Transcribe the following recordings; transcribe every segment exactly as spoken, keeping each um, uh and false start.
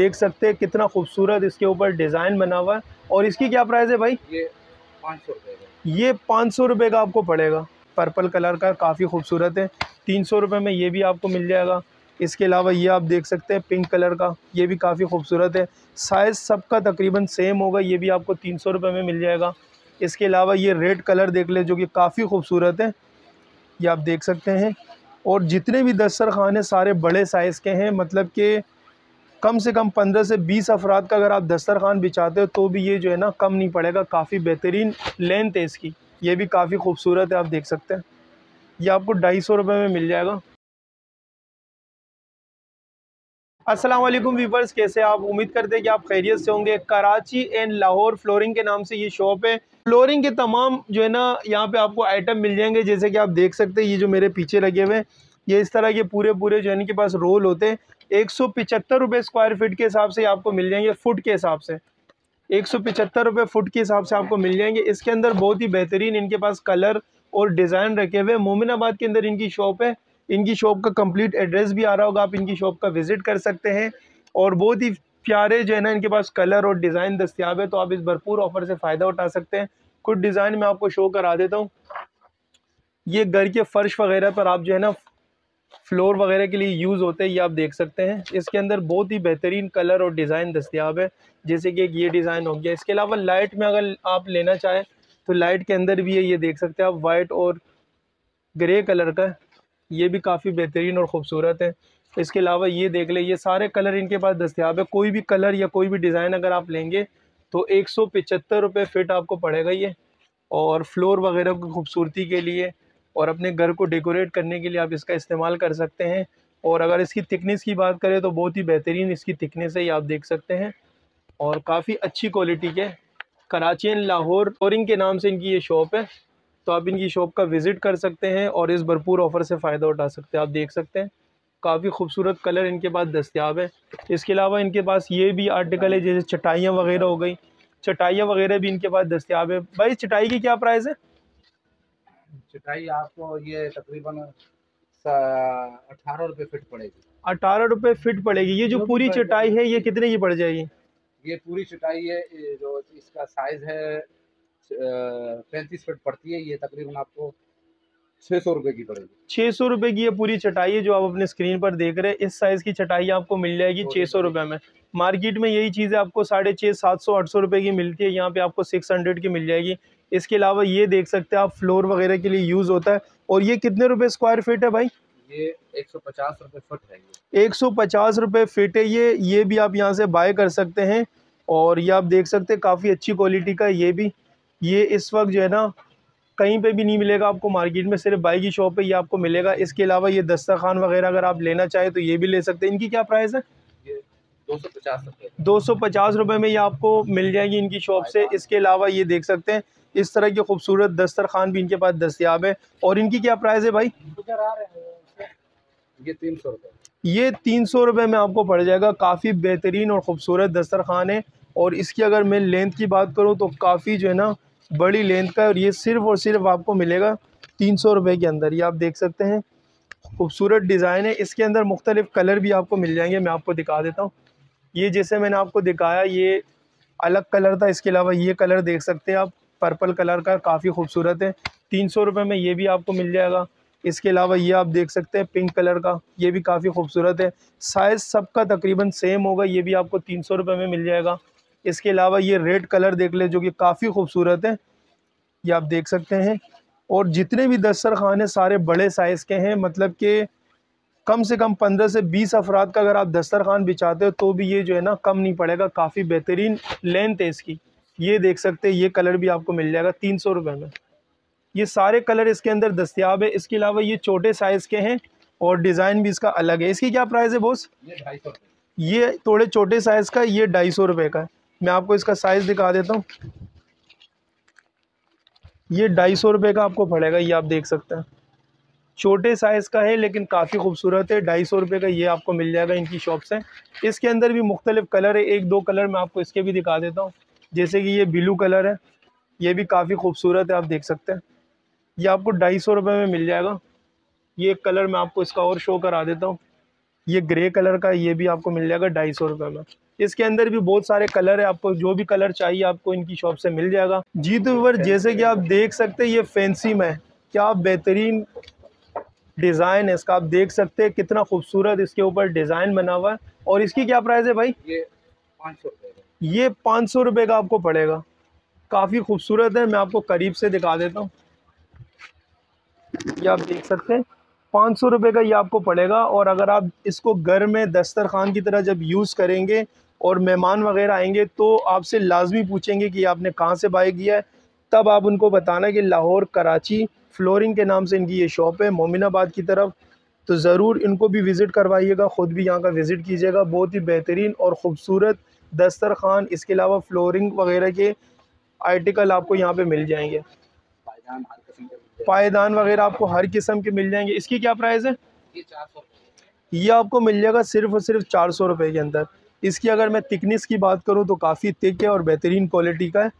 देख सकते हैं कितना खूबसूरत इसके ऊपर डिज़ाइन बना हुआ है। और इसकी क्या प्राइस है भाई? ये पाँच सौ रुपये का, ये पाँच सौ रुपये का आपको पड़ेगा। पर्पल कलर का काफ़ी खूबसूरत है, तीन सौ रुपये में ये भी आपको मिल जाएगा। इसके अलावा ये आप देख सकते हैं पिंक कलर का, ये भी काफ़ी खूबसूरत है। साइज़ सबका तकरीबन सेम होगा, ये भी आपको तीन सौ रुपये में मिल जाएगा। इसके अलावा ये रेड कलर देख ले जो कि काफ़ी खूबसूरत है, ये आप देख सकते हैं। और जितने भी दस्तरखान हैं सारे बड़े साइज़ के हैं, मतलब कि कम से कम पंद्रह से बीस अफराद का अगर आप दस्तरखान बिछाते हो तो भी ये जो है ना कम नहीं पड़ेगा। काफ़ी बेहतरीन लेंथ है इसकी, ये भी काफ़ी खूबसूरत है, आप देख सकते हैं। ये आपको ढाई सौ रुपये में मिल जाएगा। अस्सलाम वालेकुम व्यूअर्स, कैसे आप? उम्मीद करते हैं कि आप खैरियत से होंगे। कराची एंड लाहौर फ्लोरिंग के नाम से ये शॉप है। फ्लोरिंग के तमाम जो है ना यहाँ पे आपको आइटम मिल जाएंगे, जैसे कि आप देख सकते हैं ये जो मेरे पीछे लगे हुए हैं, ये इस तरह के पूरे पूरे जो है इनके पास रोल होते हैं। एक सौ पचहत्तर रुपये स्क्वायर फिट के हिसाब से आपको मिल जाएंगे, फुट के हिसाब से एक सौ पचहत्तर रुपये फुट के हिसाब से आपको मिल जाएंगे। इसके अंदर बहुत ही बेहतरीन इनके पास कलर और डिज़ाइन रखे हुए। मोमिनाबाद के अंदर इनकी शॉप है। इनकी शॉप का कंप्लीट एड्रेस भी आ रहा होगा, आप इनकी शॉप का विज़िट कर सकते हैं। और बहुत ही प्यारे जो है ना इनके पास कलर और डिज़ाइन दस्तियाब है, तो आप इस भरपूर ऑफर से फ़ायदा उठा सकते हैं। कुछ डिज़ाइन मैं आपको शो करा देता हूँ। ये घर के फ़र्श वगैरह पर आप जो है ना फ्लोर वगैरह के लिए यूज़ होते हैं, ये आप देख सकते हैं। इसके अंदर बहुत ही बेहतरीन कलर और डिज़ाइन दस्तियाब है, जैसे कि ये डिज़ाइन हो गया। इसके अलावा लाइट में अगर आप लेना चाहें तो लाइट के अंदर भी है, ये देख सकते हैं आप, वाइट और ग्रे कलर का, ये भी काफ़ी बेहतरीन और ख़ूबसूरत है। इसके अलावा ये देख ले, ये सारे कलर इनके पास दस्तियाब है। कोई भी कलर या कोई भी डिज़ाइन अगर आप लेंगे तो एक सौ पचहत्तर रुपये फिट आपको पड़ेगा ये। और फ्लोर वगैरह की खूबसूरती के लिए और अपने घर को डेकोरेट करने के लिए आप इसका इस्तेमाल कर सकते हैं। और अगर इसकी थिकनेस की बात करें तो बहुत ही बेहतरीन इसकी थिकनेस है, ये आप देख सकते हैं। और काफ़ी अच्छी क्वालिटी के, कराची एंड लाहौर फ्लोरिंग के नाम से इनकी ये शॉप है, तो आप इनकी शॉप का विज़िट कर सकते हैं और इस भरपूर ऑफ़र से फ़ायदा उठा सकते हैं। आप देख सकते हैं काफ़ी खूबसूरत कलर इनके पास दस्तियाब है। इसके अलावा इनके पास ये भी आर्टिकल है, जैसे चटाइयाँ वगैरह हो गई, चटाइयाँ वगैरह भी इनके पास दस्तियाब है। भाई चटाई की क्या प्राइस है? चटाई आपको ये तकरीबन अठारह रुपये फिट पड़ेगी, अठारह रुपये फिट पड़ेगी। ये जो पूरी चटाई है ये कितने की पड़ जाएगी? ये पूरी चटाई है जो इसका साइज़ है पैंतीस फीट पड़ती है, ये तकरीबन आपको छः सौ रुपये की पड़ेगी। छः सौ रुपये की ये पूरी चटाई है जो आप अपने स्क्रीन पर देख रहे हैं। इस साइज़ की चटाई आपको मिल जाएगी छः सौ रुपये में। मार्केट में यही चीज़ें आपको साढ़े छः सात सौ आठ सौ रुपये की मिलती है, यहाँ पे आपको सिक्स हंड्रेड की मिल जाएगी। इसके अलावा ये देख सकते हैं आप, फ्लोर वगैरह के लिए यूज़ होता है। और ये कितने रुपये स्क्वायर फीट है भाई? ये एक सौ पचास रुपये फीट है, एक सौ पचास रुपये फीट है ये। ये भी आप यहाँ से बाय कर सकते हैं। और ये आप देख सकते हैं काफ़ी अच्छी क्वालिटी का, ये भी ये इस वक्त जो है ना कहीं पे भी नहीं मिलेगा आपको मार्केट में, सिर्फ बाई की शॉप पे ये आपको मिलेगा। इसके अलावा ये दस्तरखान वगैरह अगर आप लेना चाहें तो ये भी ले सकते हैं। इनकी क्या प्राइस है? ये दो सौ पचास रुपये, दो सौ पचास रुपये में ये आपको मिल जाएगी इनकी शॉप से। इसके अलावा ये देख सकते हैं इस तरह के खूबसूरत दस्तरखान भी इनके पास दस्तियाब है। और इनकी क्या प्राइस है भाई? ये तीन सौ रुपये, ये तीन सौ रुपये में आपको पड़ जाएगा। काफ़ी बेहतरीन और ख़ूबसूरत दस्तरखान है। और इसकी अगर मैं लेंथ की बात करूँ तो काफ़ी जो है ना बड़ी लेंथ का, और ये सिर्फ़ और सिर्फ आपको मिलेगा तीन सौ रुपये के अंदर। ये आप देख सकते हैं खूबसूरत डिज़ाइन है, इसके अंदर मुख्तलिफ़ कलर भी आपको मिल जाएंगे। मैं आपको दिखा देता हूँ, ये जैसे मैंने आपको दिखाया ये अलग कलर था। इसके अलावा ये कलर देख सकते हैं आप, पर्पल कलर का काफ़ी खूबसूरत है, तीन सौ रुपये में ये भी आपको मिल जाएगा। इसके अलावा ये आप देख सकते हैं पिंक कलर का, ये भी काफ़ी खूबसूरत है। साइज़ सबका तकरीबन सेम होगा, ये भी आपको तीन सौ रुपये में मिल जाएगा। इसके अलावा ये रेड कलर देख ले जो कि काफ़ी खूबसूरत है, ये आप देख सकते हैं। और जितने भी दस्तरखान हैं सारे बड़े साइज़ के हैं, मतलब कि कम से कम पंद्रह से बीस अफराद का अगर आप दस्तरखान बिछाते हो तो भी ये जो है ना कम नहीं पड़ेगा। काफ़ी बेहतरीन लेंथ है इसकी, ये देख सकते हैं। ये कलर भी आपको मिल जाएगा तीन सौ रुपये में। ये सारे कलर इसके अंदर दस्तियाब है। इसके अलावा ये छोटे साइज़ के हैं और डिज़ाइन भी इसका अलग है। इसकी क्या प्राइस है बॉस? ये ढाई सौ, ये थोड़े छोटे साइज़ का, ये ढाई सौ रुपये का है। मैं आपको इसका साइज़ दिखा देता हूँ, ये ढाई सौ रुपये का आपको पड़ेगा। ये आप देख सकते हैं छोटे साइज़ का है लेकिन काफ़ी खूबसूरत है, ढाई सौ रुपये का ये आपको मिल जाएगा इनकी शॉप से। इसके अंदर भी मुख्तलिफ़ कलर है, एक दो कलर मैं आपको इसके भी दिखा देता हूँ, जैसे कि ये ब्लू कलर है, ये भी काफ़ी खूबसूरत है, आप देख सकते हैं। ये आपको ढाई सौ रुपये में मिल जाएगा। ये एक कलर मैं आपको इसका और शो करा देता हूँ, ये ग्रे कलर का, ये भी आपको मिल जाएगा ढाई सौ रुपये में। इसके अंदर भी बहुत सारे कलर है, आपको जो भी कलर चाहिए आपको इनकी शॉप से मिल जाएगा। जी तो व्यूअर जैसे कि आप देख सकते हैं ये फैंसी में क्या बेहतरीन डिज़ाइन है इसका, आप देख सकते हैं कितना खूबसूरत इसके ऊपर डिज़ाइन बना हुआ है। और इसकी क्या प्राइस है भाई? ये पाँच सौ रुपये, ये पाँच सौ रुपये का आपको पड़ेगा। काफ़ी खूबसूरत है, मैं आपको करीब से दिखा देता हूँ। ये आप देख सकते हैं पाँच सौ रुपये का ये आपको पड़ेगा। और अगर आप इसको घर में दस्तरखान की तरह जब यूज़ करेंगे और मेहमान वगैरह आएंगे तो आपसे लाजमी पूछेंगे कि आपने कहाँ से बाय किया है, तब आप उनको बताना कि लाहौर कराची फ्लोरिंग के नाम से इनकी ये शॉप है मोमिनाबाद की तरफ। तो ज़रूर इनको भी विज़िट करवाइएगा, ख़ुद भी यहाँ का विज़िट कीजिएगा। बहुत ही बेहतरीन और ख़ूबसूरत दस्तरखान, इसके अलावा फ्लोरिंग वगैरह के आर्टिकल आपको यहाँ पे मिल जाएंगे। पायदान वगैरह आपको हर किस्म के मिल जाएंगे। इसकी क्या प्राइस है? ये आपको मिल जाएगा सिर्फ और सिर्फ चार सौ रुपये के अंदर। इसकी अगर मैं थिकनेस की बात करूँ तो काफ़ी थिक है और बेहतरीन क्वालिटी का है।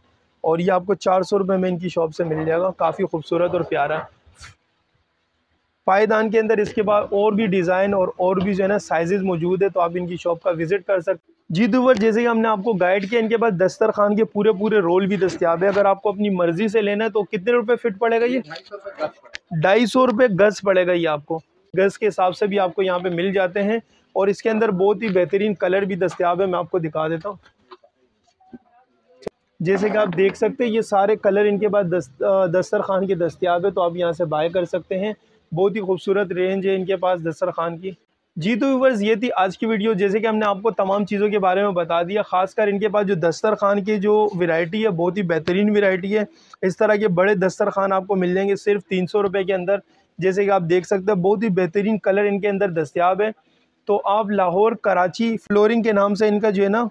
और ये आपको चार सौ रुपये में इनकी शॉप से मिल जाएगा। काफ़ी खूबसूरत और प्यारा पायदान के अंदर। इसके बाद और भी डिज़ाइन और और भी जो है ना साइजेज़ मौजूद है, तो आप इनकी शॉप का विज़िट कर सकते। जी दूवर जैसे कि हमने आपको गाइड किया, इनके पास दस्तरखान के पूरे पूरे रोल भी दस्तियाब है। अगर आपको अपनी मर्ज़ी से लेना है तो कितने रुपए फिट पड़ेगा? ये ढाई सौ रुपये गज़ पड़ेगा। ये आपको गज़ के हिसाब से भी आपको यहाँ पर मिल जाते हैं। और इसके अंदर बहुत ही बेहतरीन कलर भी दस्तियाब है, मैं आपको दिखा देता हूँ। जैसे कि आप देख सकते हैं ये सारे कलर इनके पास दस्तरखान के दस्तियाब है, तो आप यहाँ से बाय कर सकते हैं। बहुत ही खूबसूरत रेंज है इनके पास दस्तरखान की। जी तो व्यूअर्स ये थी आज की वीडियो। जैसे कि हमने आपको तमाम चीज़ों के बारे में बता दिया, खासकर इनके पास जो दस्तरखान की जो वैरायटी है बहुत ही बेहतरीन वैरायटी है। इस तरह के बड़े दस्तरखान आपको मिल जाएंगे सिर्फ तीन सौ रुपये के अंदर। जैसे कि आप देख सकते हैं बहुत ही बेहतरीन कलर इनके अंदर दस्तियाब है। तो आप लाहौर कराची फ्लोरिंग के नाम से इनका जो है ना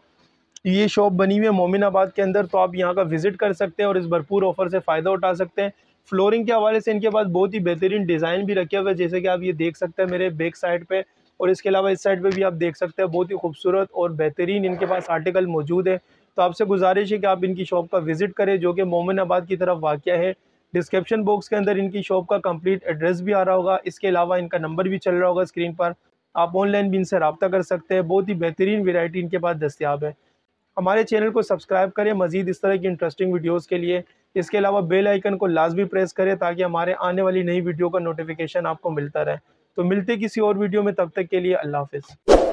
ये शॉप बनी हुई है मोमिनाबाद के अंदर, तो आप यहाँ का विज़िट कर सकते हैं और इस भरपूर ऑफ़र से फ़ायदा उठा सकते हैं। फ्लोरिंग के हवाले से इनके पास बहुत ही बेहतरीन डिज़ाइन भी रखे हुए हैं, जैसे कि आप ये देख सकते हैं मेरे बैक साइड पे, और इसके अलावा इस साइड पे भी आप देख सकते हैं। बहुत ही खूबसूरत और बेहतरीन इनके पास आर्टिकल मौजूद है। तो आपसे गुजारिश है कि आप इनकी शॉप का विज़िट करें जो कि मोमिनाबाद की तरफ वाक़िया है। डिस्क्रिप्शन बॉक्स के अंदर इनकी शॉप का कंप्लीट एड्रेस भी आ रहा होगा, इसके अलावा इनका नंबर भी चल रहा होगा स्क्रीन पर। आप ऑनलाइन भी इनसे रब्ता कर सकते हैं। बहुत ही बेहतरीन वेराइटी इनके पास दस्तियाब है। हमारे चैनल को सब्सक्राइब करें मज़ीद इस तरह की इंटरेस्टिंग वीडियोस के लिए। इसके अलावा बेल आइकन को लाजमी प्रेस करें ताकि हमारे आने वाली नई वीडियो का नोटिफिकेशन आपको मिलता रहे। तो मिलते किसी और वीडियो में, तब तक के लिए अल्लाह हाफ़िज़।